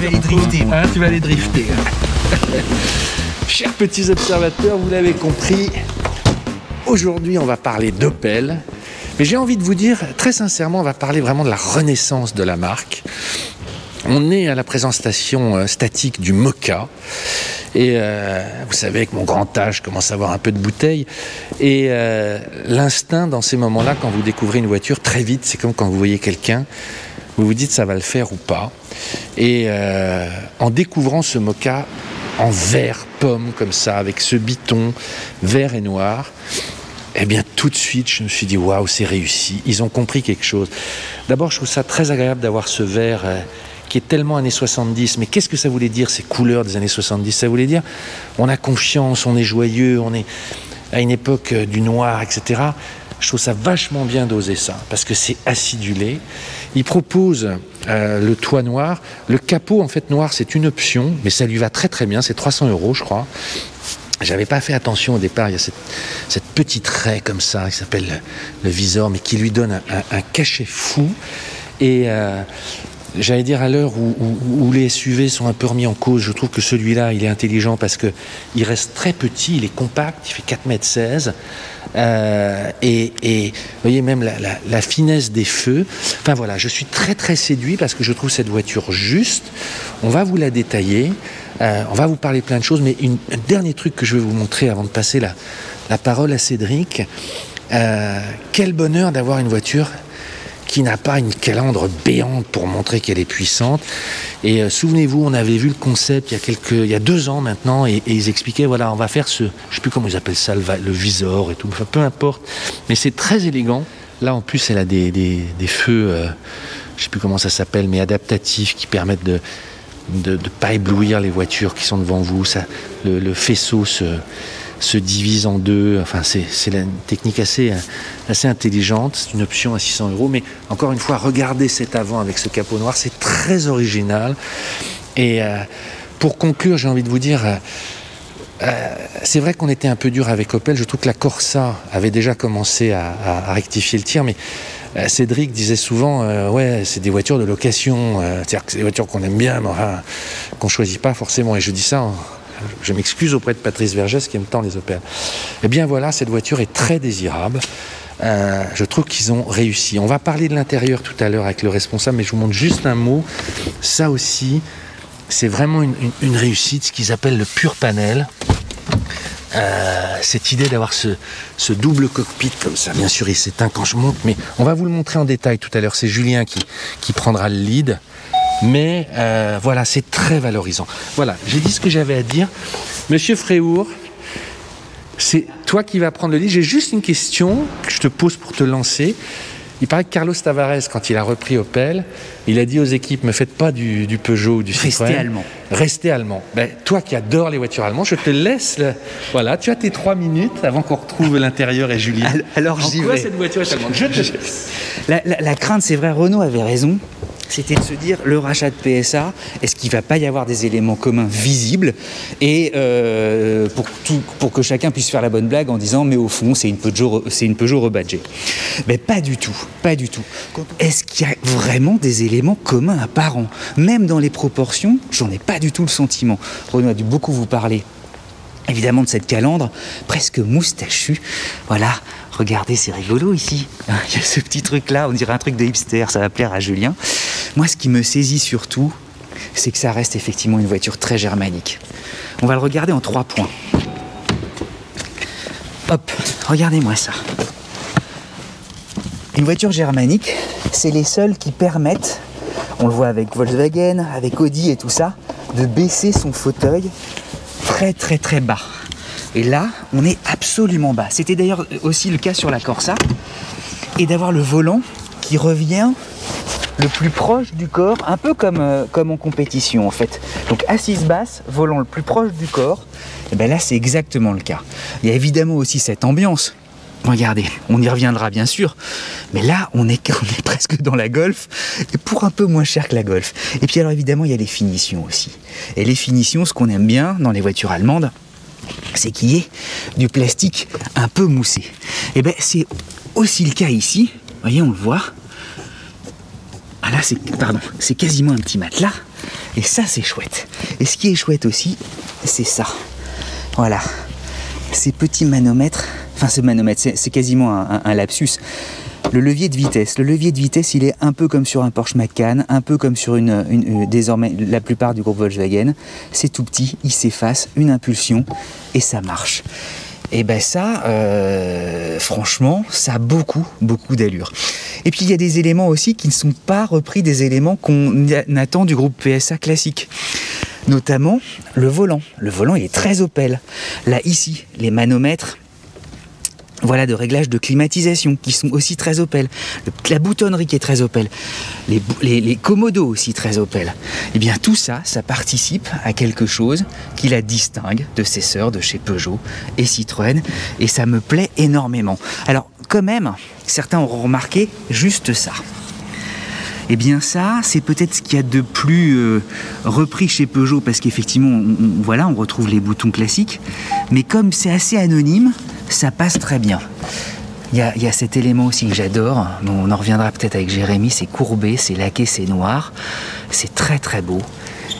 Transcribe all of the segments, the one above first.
vas les drifter. Hein, tu vas les drifter. Chers petits observateurs, vous l'avez compris, aujourd'hui on va parler d'Opel. Mais j'ai envie de vous dire, très sincèrement, on va parler vraiment de la renaissance de la marque. On est à la présentation statique du Mokka. Et vous savez que mon grand âge commence à avoir un peu de bouteille. Et l'instinct dans ces moments-là, quand vous découvrez une voiture, très vite, c'est comme quand vous voyez quelqu'un, vous vous dites ça va le faire ou pas. Et en découvrant ce Mokka en vert pomme comme ça, avec ce biton vert et noir, eh bien tout de suite je me suis dit waouh, c'est réussi, ils ont compris quelque chose. D'abord je trouve ça très agréable d'avoir ce vert qui est tellement années 70, mais qu'est-ce que ça voulait dire ces couleurs des années 70? Ça voulait dire on a confiance, on est joyeux, on est à une époque du noir, etc. Je trouve ça vachement bien d'oser ça, parce que c'est acidulé. Il propose le toit noir. Le capot, en fait, noir, c'est une option, mais ça lui va très très bien. C'est 300 €, je crois. J'avais pas fait attention au départ. Il y a cette petite raie comme ça, qui s'appelle le visor, mais qui lui donne un cachet fou. Et j'allais dire, à l'heure où les SUV sont un peu remis en cause, je trouve que celui-là, il est intelligent parce qu'il reste très petit, il est compact, il fait 4,16 m. Et vous voyez même la finesse des feux. Enfin voilà, je suis très très séduit parce que je trouve cette voiture juste. On va vous la détailler, on va vous parler plein de choses, mais un dernier truc que je vais vous montrer avant de passer la parole à Cédric. Quel bonheur d'avoir une voiture qui n'a pas une calandre béante pour montrer qu'elle est puissante. Et souvenez-vous, on avait vu le concept il y a 2 ans maintenant, et ils expliquaient, voilà, on va faire je ne sais plus comment ils appellent ça, le visor et tout, enfin, peu importe, mais c'est très élégant. Là, en plus, elle a des feux, je ne sais plus comment ça s'appelle, mais adaptatifs, qui permettent de pas éblouir les voitures qui sont devant vous. Ça, le faisceau se divise en 2, enfin c'est une technique assez intelligente, c'est une option à 600 €, mais encore une fois, regardez cet avant avec ce capot noir, c'est très original. Et pour conclure, j'ai envie de vous dire, c'est vrai qu'on était un peu dur avec Opel, je trouve que la Corsa avait déjà commencé à rectifier le tir, mais Cédric disait souvent, ouais, c'est des voitures de location, c'est-à-dire que c'est des voitures qu'on aime bien, mais enfin, qu'on choisit pas forcément, et je dis ça... Je m'excuse auprès de Patrice Vergès qui aime tant les Opel. Eh bien voilà, cette voiture est très désirable. Je trouve qu'ils ont réussi. On va parler de l'intérieur tout à l'heure avec le responsable, mais je vous montre juste un mot. Ça aussi, c'est vraiment une réussite, ce qu'ils appellent le Pure Panel. Cette idée d'avoir ce double cockpit comme ça, bien sûr il s'éteint quand je monte, mais on va vous le montrer en détail tout à l'heure. C'est Julien qui prendra le lead. Mais voilà, c'est très valorisant. Voilà, j'ai dit ce que j'avais à dire. Monsieur Fréhour, c'est toi qui vas prendre le lead. J'ai juste une question que je te pose pour te lancer. Il paraît que Carlos Tavares, quand il a repris Opel, il a dit aux équipes, ne me faites pas du Peugeot ou du Citroën. Restez allemand. Restez allemand. Ben, toi qui adores les voitures allemandes, je te laisse. Voilà, tu as tes 3 minutes avant qu'on retrouve l'intérieur et Julien. Alors j'y vais. Cette voiture est allemande. La crainte, c'est vrai, Renaud avait raison. C'était de se dire, le rachat de PSA, est-ce qu'il ne va pas y avoir des éléments communs visibles? Et pour que chacun puisse faire la bonne blague en disant, mais au fond, c'est une Peugeot rebadgée. Mais pas du tout, pas du tout. Est-ce qu'il y a vraiment des éléments communs apparents? Même dans les proportions, j'en ai pas du tout le sentiment. Renaud a dû beaucoup vous parler, évidemment, de cette calandre presque moustachue. Voilà. Regardez, c'est rigolo ici. Il y a ce petit truc-là, on dirait un truc de hipster, ça va plaire à Julien. Moi, ce qui me saisit surtout, c'est que ça reste effectivement une voiture très germanique. On va le regarder en 3 points. Hop, regardez-moi ça. Une voiture germanique, c'est les seules qui permettent, on le voit avec Volkswagen, avec Audi et tout ça, de baisser son fauteuil très très très bas. Et là, on est absolument bas. C'était d'ailleurs aussi le cas sur la Corsa. Et d'avoir le volant qui revient le plus proche du corps, un peu comme en compétition en fait. Donc assise basse, volant le plus proche du corps. Et bien là, c'est exactement le cas. Il y a évidemment aussi cette ambiance. Regardez, on y reviendra bien sûr. Mais là, on est presque dans la Golf, et pour un peu moins cher que la Golf. Et puis alors évidemment, il y a les finitions aussi. Et les finitions, ce qu'on aime bien dans les voitures allemandes, c'est qu'il y ait du plastique un peu moussé. Et bien c'est aussi le cas ici, vous voyez, on le voit. Ah là, c'est quasiment un petit matelas. Et ça, c'est chouette. Et ce qui est chouette aussi, c'est ça. Voilà. Ces petits manomètres. Enfin, ce manomètre, c'est quasiment un lapsus. Le levier de vitesse. Le levier de vitesse, il est un peu comme sur un Porsche Macan, un peu comme sur désormais la plupart du groupe Volkswagen. C'est tout petit, il s'efface, une impulsion, et ça marche. Et ben ça, franchement, ça a beaucoup d'allure. Et puis il y a des éléments aussi qui ne sont pas repris des éléments qu'on attend du groupe PSA classique. Notamment le volant. Le volant, il est très Opel. Là, ici, les manomètres... Voilà, de réglages de climatisation qui sont aussi très Opel. La boutonnerie qui est très Opel. Les commodos aussi très Opel. Et bien tout ça, ça participe à quelque chose qui la distingue de ses sœurs de chez Peugeot et Citroën. Et ça me plaît énormément. Alors quand même, certains auront remarqué juste ça. Et bien ça, c'est peut-être ce qu'il y a de plus repris chez Peugeot. Parce qu'effectivement, voilà, on retrouve les boutons classiques. Mais comme c'est assez anonyme... Ça passe très bien. Il y a cet élément aussi que j'adore, on en reviendra peut-être avec Jérémy, c'est courbé, c'est laqué, c'est noir. C'est très beau.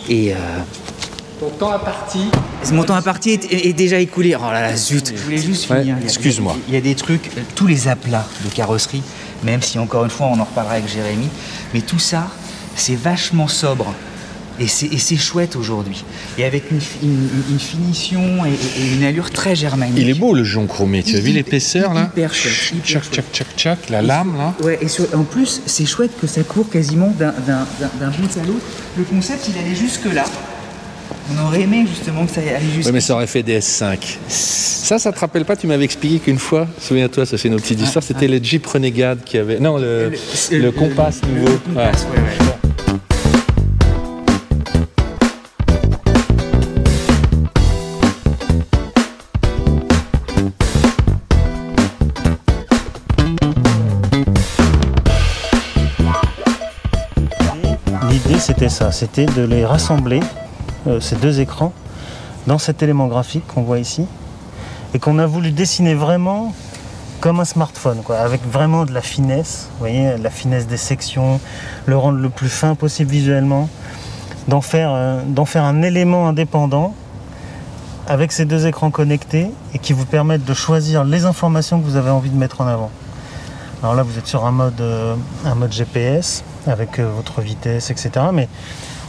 Et ton temps imparti. Mon temps imparti est déjà écoulé. Oh là là, zut. Je voulais juste finir. Ouais, excuse-moi. Il y a des trucs, tous les aplats de carrosserie, même si encore une fois on en reparlera avec Jérémy, mais tout ça, c'est vachement sobre. Et c'est chouette aujourd'hui. Et avec une finition et une allure très germanique. Il est beau le Jean Cronier. Tu as vu l'épaisseur là? Hyper chouette. Tchac, la lame là. Ouais, et en plus, c'est chouette que ça court quasiment d'un bout à l'autre. Le concept, il allait jusque là. On aurait aimé justement que ça allait jusque là. Ouais, mais ça aurait fait des S5. Ça te rappelle pas? Tu m'avais expliqué qu'une fois, souviens-toi, ça c'est nos petites histoires, c'était le Jeep Renegade qui avait... Non, le Compass nouveau. Le Compass, ouais. C'était ça, c'était de les rassembler, ces deux écrans, dans cet élément graphique qu'on voit ici, et qu'on a voulu dessiner vraiment comme un smartphone, quoi, avec vraiment de la finesse, vous voyez, la finesse des sections, le rendre le plus fin possible visuellement, d'en faire un élément indépendant, avec ces deux écrans connectés, et qui vous permettent de choisir les informations que vous avez envie de mettre en avant. Alors là, vous êtes sur un mode GPS, avec votre vitesse, etc. Mais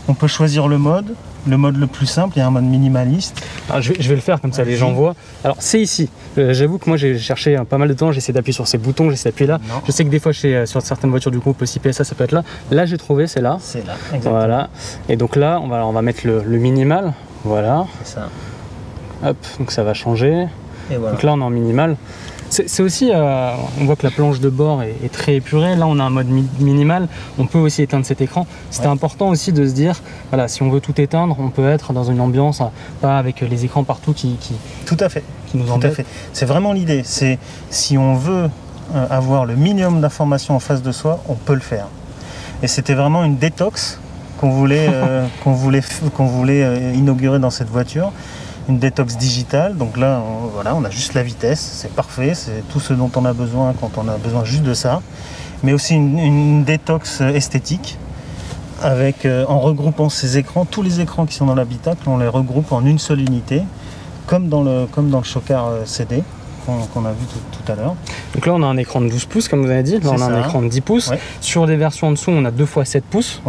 on peut choisir le mode le plus simple, il y a un mode minimaliste. Alors, je vais le faire comme ça, les gens voient. Alors c'est ici, j'avoue que moi j'ai cherché pas mal de temps, j'essaie d'appuyer sur ces boutons, j'essaie d'appuyer là. Non. Je sais que des fois sur certaines voitures du groupe aussi PSA ça peut être là. Là j'ai trouvé, c'est là. C'est là, exactement. Voilà. Et donc là, on va mettre le minimal, voilà. C'est ça. Hop, donc ça va changer. Et voilà. Donc là on est en minimal. C'est aussi, on voit que la planche de bord est très épurée. Là, on a un mode minimal. On peut aussi éteindre cet écran. C'était important aussi de se dire, voilà, si on veut tout éteindre, on peut être dans une ambiance, pas avec les écrans partout qui tout à fait, qui nous embêtent. C'est vraiment l'idée. C'est si on veut avoir le minimum d'informations en face de soi, on peut le faire. Et c'était vraiment une détox qu'on voulait inaugurer dans cette voiture. Une détox digitale, donc là on a juste la vitesse, c'est parfait, c'est tout ce dont on a besoin quand on a besoin juste de ça, mais aussi une détox esthétique, avec en regroupant ces écrans, tous les écrans qui sont dans l'habitacle, on les regroupe en une seule unité, comme dans le Chocard CD qu'on a vu tout à l'heure. Donc là on a un écran de 12 pouces comme vous avez dit, là on a un écran de 10 pouces, sur les versions en dessous on a 2 × 7 pouces.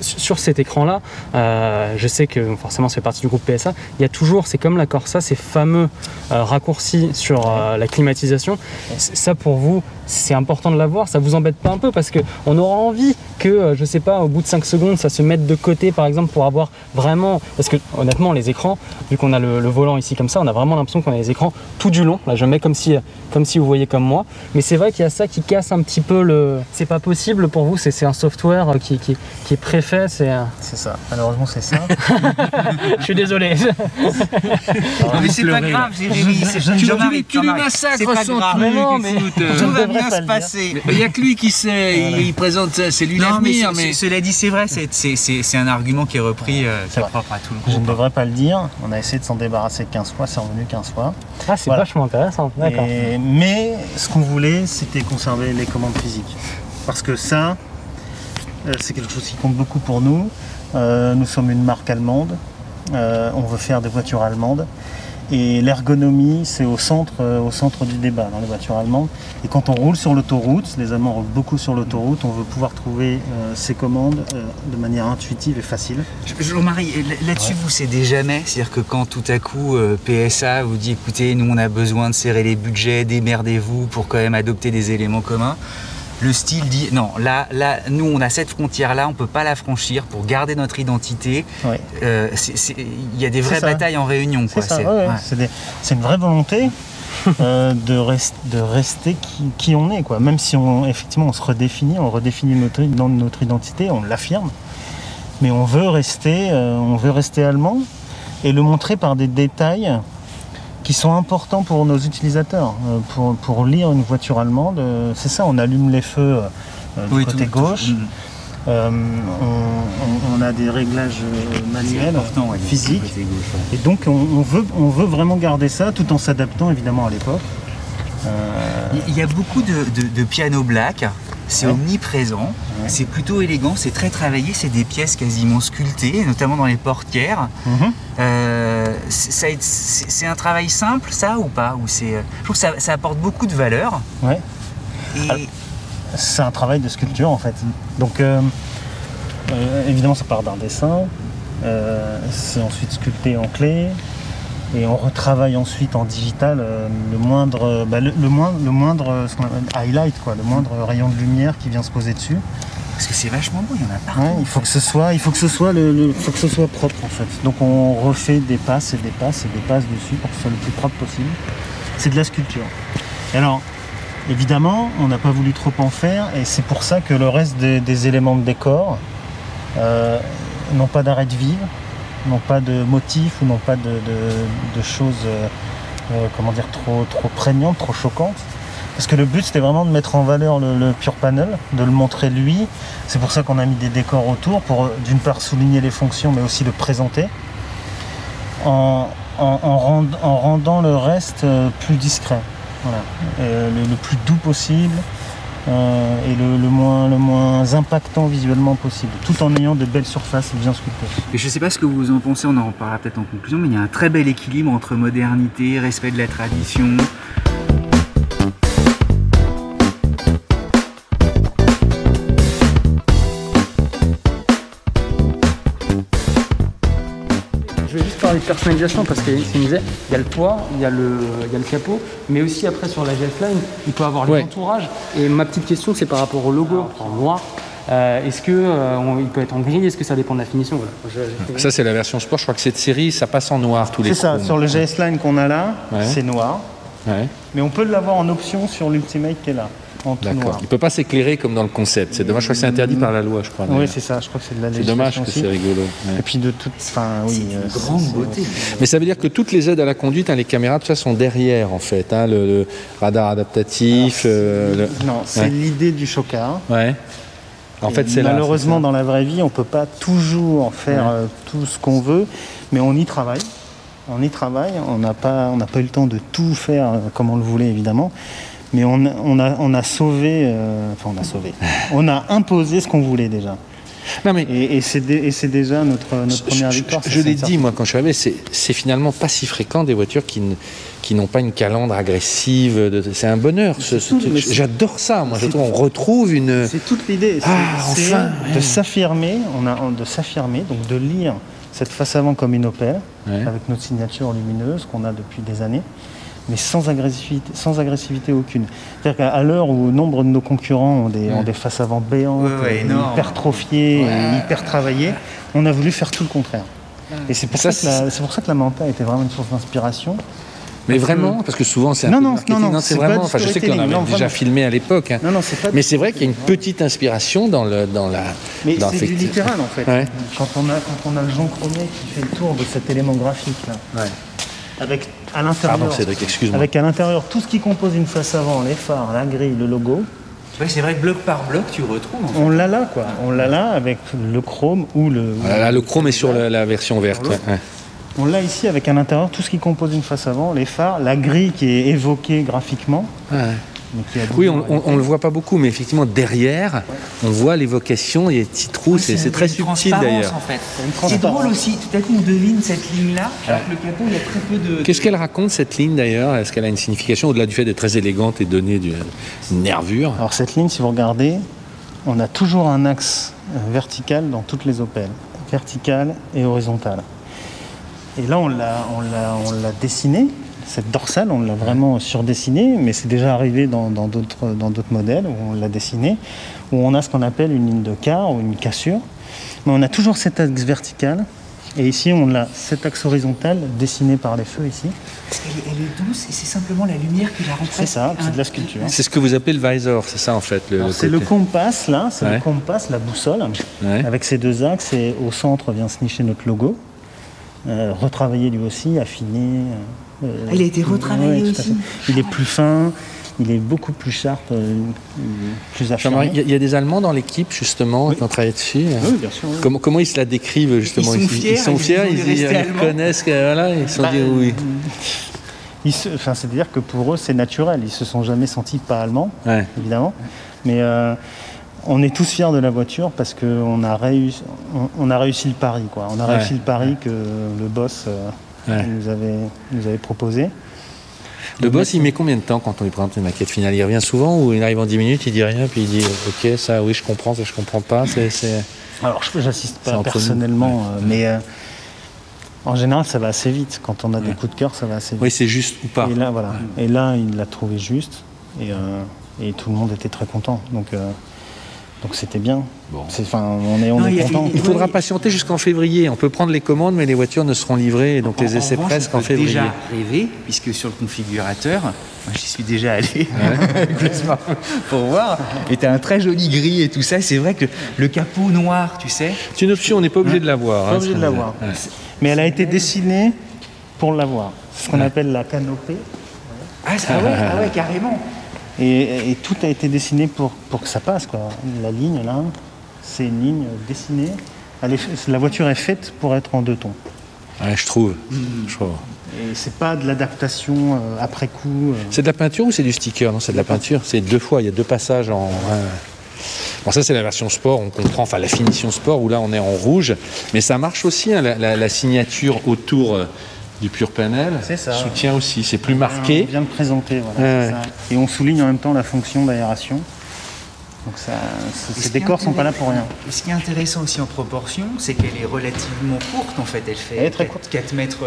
Sur cet écran là, je sais que forcément ça fait partie du groupe PSA, il y a toujours, c'est comme la Corsa, ces fameux raccourcis sur la climatisation. Ça pour vous c'est important de l'avoir, ça vous embête pas un peu? Parce qu'on aura envie que, je sais pas, au bout de 5 secondes ça se mette de côté par exemple pour avoir vraiment, parce que honnêtement les écrans, vu qu'on a le volant ici comme ça, on a vraiment l'impression qu'on a les écrans tout du long. Là je mets comme si vous voyez comme moi, mais c'est vrai qu'il y a ça qui casse un petit peu le... C'est pas possible pour vous, c'est un software qui est préfait, c'est... C'est ça, malheureusement c'est ça. Je suis désolé. Non, mais c'est pas grave Jérémy, tu le massacres sans truc, tout va bien se passer. Il n'y a que lui qui sait, il présente ça, c'est lui l'avenir. Mais cela dit c'est vrai, c'est un argument qui est repris, c'est propre à tout le monde. Je ne devrais pas le dire, on a essayé de s'en débarrasser 15 fois, c'est revenu 15 fois. Ah c'est vachement intéressant, d'accord. Mais ce qu'on voulait, c'était conserver les commandes physiques. Parce que ça, c'est quelque chose qui compte beaucoup pour nous. Nous sommes une marque allemande, on veut faire des voitures allemandes. Et l'ergonomie, c'est au centre du débat dans les voitures allemandes. Et quand on roule sur l'autoroute, les Allemands roulent beaucoup sur l'autoroute, on veut pouvoir trouver ses commandes de manière intuitive et facile. Jean-Marie, là-dessus, vous cédez jamais? C'est-à-dire que quand tout à coup PSA vous dit « écoutez, nous on a besoin de serrer les budgets, démerdez-vous pour quand même adopter des éléments communs », le style dit non, là, nous on a cette frontière là, on peut pas la franchir pour garder notre identité. Ouais. Il y a des vraies batailles en réunion. C'est une vraie volonté de rester qui on est, quoi. Même si on, effectivement, on se redéfinit, on redéfinit notre identité, on l'affirme, mais on veut rester allemand et le montrer par des détails qui sont importants pour nos utilisateurs. Pour lire une voiture allemande, c'est ça, on allume les feux du côté gauche, on a des réglages manuels, physiques, et donc on veut vraiment garder ça, tout en s'adaptant évidemment à l'époque. Il y a beaucoup de piano black, c'est omniprésent, c'est plutôt élégant, c'est très travaillé, c'est des pièces quasiment sculptées, notamment dans les portières. C'est un travail simple, ça, ou pas? Je trouve que ça apporte beaucoup de valeur. Ouais. Et... c'est un travail de sculpture, en fait. Donc, évidemment, ça part d'un dessin, c'est ensuite sculpté en clé, et on retravaille ensuite en digital le moindre ce qu'on appelle highlight, quoi, le moindre rayon de lumière qui vient se poser dessus. Parce que c'est vachement beau, il y en a partout. Ouais, faut que ce soit propre, en fait. Donc on refait des passes et des passes et des passes dessus pour que ce soit le plus propre possible. C'est de la sculpture. Et alors, évidemment, on n'a pas voulu trop en faire et c'est pour ça que le reste des éléments de décor n'ont pas d'arrêt de vivre, n'ont pas de motifs ou n'ont pas de choses comment dire, trop prégnantes, trop choquantes. Parce que le but, c'était vraiment de mettre en valeur le Pure Panel, de le montrer lui. C'est pour ça qu'on a mis des décors autour, pour d'une part souligner les fonctions, mais aussi le présenter, en rendant le reste plus discret. Voilà. Le plus doux possible et le moins impactant visuellement possible, tout en ayant de belles surfaces bien sculptées. Et je ne sais pas ce que vous en pensez, on en reparlera peut-être en conclusion, mais il y a un très bel équilibre entre modernité, respect de la tradition... de personnalisation parce que c'est une misère. Il y a le toit, il y a le capot, mais aussi après sur la Golfline, il peut avoir les entourages. Et ma petite question, c'est par rapport au logo en noir. Est-ce qu'il peut être en gris? Est-ce que ça dépend de la finition? Voilà. Ça, c'est la version sport. Je crois que cette série, ça passe en noir tous les coups. C'est ça. Sur le GS-Line qu'on a là, c'est noir. Ouais. Mais on peut l'avoir en option sur l'Ultimate qui est là. D'accord. Il ne peut pas s'éclairer comme dans le concept. C'est dommage, je crois que c'est interdit par la loi, je crois. Oui, c'est ça, je crois que c'est de la législation. C'est dommage que c'est rigolo. Ouais. Et puis de toute... Enfin, oui, c'est une grande beauté. Mais ça veut dire que toutes les aides à la conduite, hein, les caméras, tout ça, sont derrière, en fait. Hein, le radar adaptatif... Non, c'est l'idée du chocard. Ouais. En fait, c'est malheureusement, dans la vraie vie, on ne peut pas toujours faire tout ce qu'on veut, mais on y travaille. On y travaille. On n'a pas eu le temps de tout faire comme on le voulait, évidemment. Mais on a sauvé, enfin on a sauvé, on a imposé ce qu'on voulait déjà. Non mais et c'est déjà notre première victoire. Je l'ai dit moi quand je suis arrivé, c'est finalement pas si fréquent des voitures qui n'ont pas une calandre agressive. C'est un bonheur. J'adore ça. Moi, je trouve on retrouve une. C'est toute l'idée. Enfin, de s'affirmer. De s'affirmer, donc de lire cette face avant comme une Opel avec notre signature lumineuse qu'on a depuis des années. Mais sans agressivité aucune. C'est-à-dire qu'à l'heure où nombre de nos concurrents ont des faces avant béantes, hypertrophiées, hyper travaillées, on a voulu faire tout le contraire. Et c'est pour ça que la Manta était vraiment une source d'inspiration. Mais vraiment, parce que souvent c'est un non, c'est vraiment. Enfin, je sais qu'on avait déjà filmé à l'époque. Hein. Non, c'est pas. Mais c'est vrai qu'il y a une petite inspiration dans la. Mais c'est du littéral en fait. Ouais. Quand on a Jean Cronier qui fait le tour de cet élément graphique là. Ouais. Avec à l'intérieur tout ce qui compose une face avant, les phares, la grille, le logo. Oui, c'est vrai que bloc par bloc, tu retrouves. En fait. On l'a là, quoi. On l'a là avec le chrome ou le... Ah, là, le chrome est sur la version verte. Ouais. On l'a ici avec à l'intérieur tout ce qui compose une face avant, les phares, la grille qui est évoquée graphiquement. Ah, ouais. Donc, il y a oui, on ne le voit pas beaucoup, mais effectivement, derrière, on voit l'évocation, il y a des petits trous, c'est très subtil d'ailleurs. En fait. C'est drôle aussi, tout à coup on devine cette ligne-là, avec le capot, il y a très peu de... Qu'est-ce qu'elle raconte cette ligne d'ailleurs? Est-ce qu'elle a une signification, au-delà du fait d'être très élégante et donner une nervure? Alors cette ligne, si vous regardez, on a toujours un axe vertical dans toutes les Opel, vertical et horizontal. Et là, on l'a dessiné, cette dorsale, on l'a vraiment surdessinée, mais c'est déjà arrivé dans d'autres modèles où on l'a dessiné, où on a ce qu'on appelle une ligne de quart ou une cassure. Mais on a toujours cet axe vertical, et ici, on a cet axe horizontal dessiné par les feux, ici. Elle est douce, et c'est simplement la lumière qui la rentre. C'est ça, c'est de la sculpture. C'est ce que vous appelez le visor, c'est ça, en fait? C'est le compas, là, c'est le compas, la boussole, avec ces deux axes, et au centre vient se nicher notre logo. Retravaillé lui aussi, affiné. Il a été retravaillé aussi. Il est plus fin, il est beaucoup plus sharp, plus affirmé. Il y a des Allemands dans l'équipe justement qui ont travaillé dessus. Oui, bien sûr. Oui. Comment ils se la décrivent justement? Ils sont fiers, ils connaissent, voilà, ils se sont dit oui. Enfin, c'est-à-dire que pour eux c'est naturel, ils se sont jamais sentis pas allemands, évidemment. Mais on est tous fiers de la voiture parce qu'on a réussi, le pari, quoi. On a réussi le pari que le boss nous avait proposé. Le boss, il met combien de temps quand on lui présente une maquette finale? Il revient souvent ou il arrive en 10 minutes, il dit rien, puis il dit ok, ça oui, je comprends, ça je comprends pas. Alors, j'assiste pas personnellement, mais en général, ça va assez vite. Quand on a des coups de cœur, ça va assez vite. Oui, c'est juste ou pas. Et là, voilà. Et là, il l'a trouvé juste et tout le monde était très content. Donc c'était bien. Bon. On est content. Il faudra patienter jusqu'en février. On peut prendre les commandes, mais les voitures ne seront livrées. Donc les essais pressent qu'en février. Déjà rêvé, puisque sur le configurateur, j'y suis déjà allé pour voir. Et tu as un très joli gris et tout ça. C'est vrai que le capot noir, tu sais. C'est une option, on n'est pas obligé de l'avoir. Pas obligé de l'avoir. Mais elle a été dessinée pour l'avoir. Ce qu'on appelle la canopée. Ah ouais, carrément. Et tout a été dessiné pour que ça passe, quoi. La ligne, là, c'est une ligne dessinée. La voiture est faite pour être en deux tons. Ouais, je trouve. Et c'est pas de l'adaptation après coup. C'est de la peinture ou c'est du sticker? Non, c'est de la peinture. C'est deux fois, il y a deux passages en... Bon, ça c'est la version sport, on comprend, enfin la finition sport, où là on est en rouge. Mais ça marche aussi, hein, la signature autour... du Pure Panel, soutien aussi, c'est plus marqué. On vient de présenter, voilà, et on souligne en même temps la fonction d'aération. Donc ces décors sont pas là pour rien. Ce qui est intéressant aussi en proportion, c'est qu'elle est relativement courte en fait. Elle fait très courte. 4 mètres...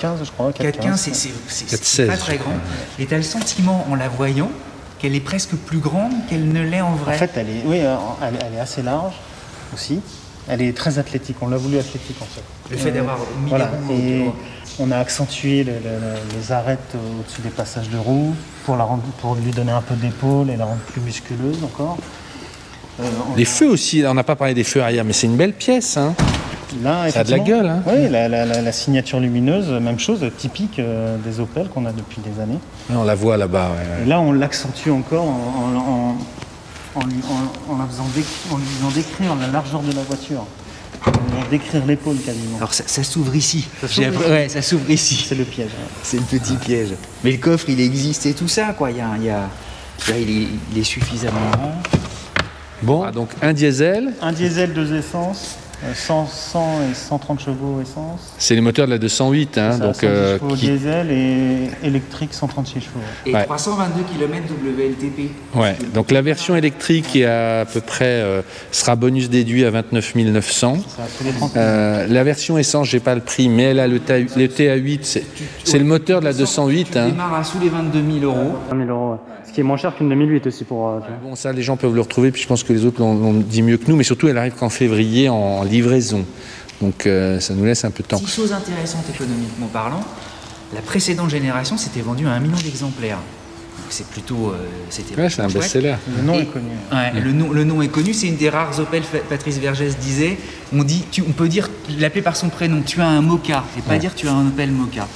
4,15 je crois. 4,15, c'est pas très grand. Et tu as le sentiment en la voyant qu'elle est presque plus grande qu'elle ne l'est en vrai. En fait, elle est assez large aussi. Elle est très athlétique, on l'a voulu athlétique en fait. Le fait d'avoir mis les roues. On a accentué les arêtes au-dessus des passages de roues pour lui donner un peu d'épaule et la rendre plus musculeuse encore. Les feux aussi, on n'a pas parlé des feux arrière, mais c'est une belle pièce. Hein. Là, ça a de la gueule. Hein. Oui, la signature lumineuse, même chose, typique des Opel qu'on a depuis des années. Et on la voit là-bas. Et là, on l'accentue encore en lui faisant décrire la largeur de la voiture. On va décrire l'épaule quasiment. Alors ça s'ouvre ici. Ça s'ouvre ici. C'est le piège. C'est le petit piège. Mais le coffre, il existe et tout ça, quoi. Il est suffisamment grand. Bon, donc un diesel. Un diesel, deux essences. 100 et 130 chevaux essence. C'est les moteurs de la 208. Hein, donc, 110 chevaux diesel et électrique 136 chevaux. Et 322 km WLTP. Ouais. Donc la version électrique est à peu près sera bonus déduit à 29 900. La version essence, j'ai pas le prix, mais elle a le TA8. C'est le moteur de la 208. Tu démarres à sous les 22 000 €. 20 000 €, ce qui est moins cher qu'une 2008 aussi pour. Bon, ça, les gens peuvent le retrouver. Puis je pense que les autres l'ont dit mieux que nous. Mais surtout, elle arrive qu'en février en livraison, donc ça nous laisse un peu de temps. Petite chose intéressante économiquement parlant, la précédente génération s'était vendue à 1 million d'exemplaires. C'est plutôt... c'est un best-seller. Le nom est connu. Ouais, le nom est connu, c'est une des rares Opel, Patrice Vergès disait, on peut dire l'appeler par son prénom, tu as un Mokka, et pas dire tu as un Opel Mokka.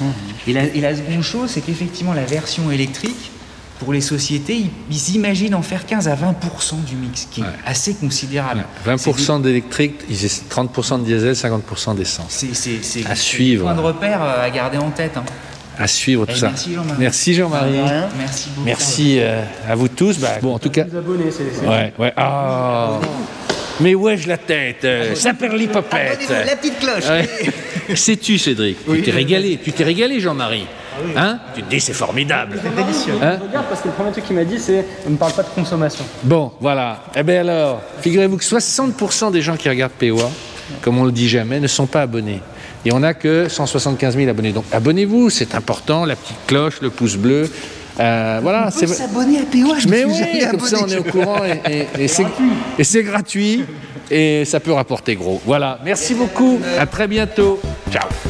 Et la seconde chose, c'est qu'effectivement la version électrique, pour les sociétés, ils imaginent en faire 15 à 20% du mix, qui est assez considérable. 20% d'électrique, 30% de diesel, 50% d'essence. C'est un point de repère à garder en tête. Hein. à suivre tout ça. Merci Jean-Marie. Merci Jean-Marie. Merci beaucoup. Merci à vous tous. Bah, bon, en tout cas. Vous abonner, c'est ouais, ouais. Oh. Mais où est-je la tête ça perlit popette. La petite cloche. Ouais. Sais-tu, Cédric, oui. Tu t'es régalé, Jean-Marie. Hein, tu te dis c'est formidable. C'est délicieux. Hein, regarde, parce que le premier truc qu'il m'a dit c'est ne me parle pas de consommation. Bon, voilà. Eh bien alors, figurez-vous que 60% des gens qui regardent POA, comme on le dit jamais, ne sont pas abonnés. Et on n'a que 175 000 abonnés. Donc abonnez-vous, c'est important, la petite cloche, le pouce bleu. Voilà, on peut s'abonner à POA, je me suis jamais comme ça on est au courant et c'est gratuit et ça peut rapporter gros. Voilà, merci beaucoup, à très bientôt. Ciao.